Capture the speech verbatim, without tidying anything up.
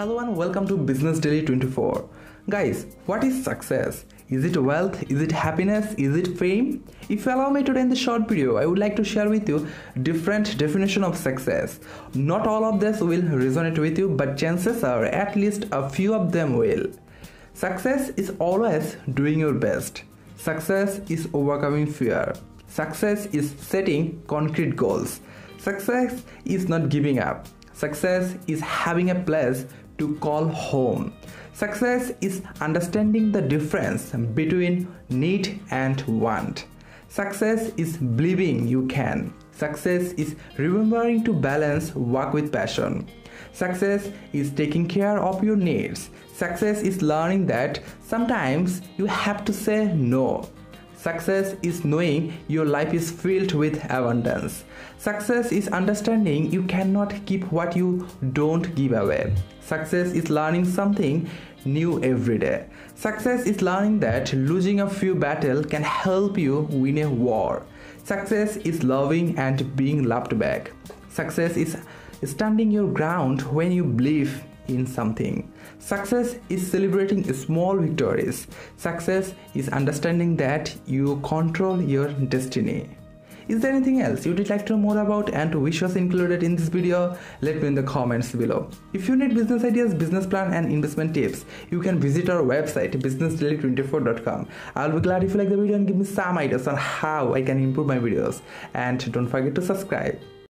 Hello and welcome to Business Daily twenty-four. Guys, what is success? Is it wealth? Is it happiness? Is it fame? If you allow me today in the short video, I would like to share with you different definition of success. Not all of this will resonate with you, but chances are at least a few of them will. Success is always doing your best. Success is overcoming fear. Success is setting concrete goals. Success is not giving up. Success is having a place to call home. Success is understanding the difference between need and want. Success is believing you can. Success is remembering to balance work with passion. Success is taking care of your needs. Success is learning that sometimes you have to say no. Success is knowing your life is filled with abundance. Success is understanding you cannot keep what you don't give away. Success is learning something new every day. Success is learning that losing a few battles can help you win a war. Success is loving and being loved back. Success is standing your ground when you believe in something. Success is celebrating small victories. Success is understanding that you control your destiny. Is there anything else you would like to know more about and wishes included in this video? Let me know in the comments below. If you need business ideas, business plan and investment tips, you can visit our website business daily twenty-four dot com. I'll be glad if you like the video and give me some ideas on how I can improve my videos. And don't forget to subscribe.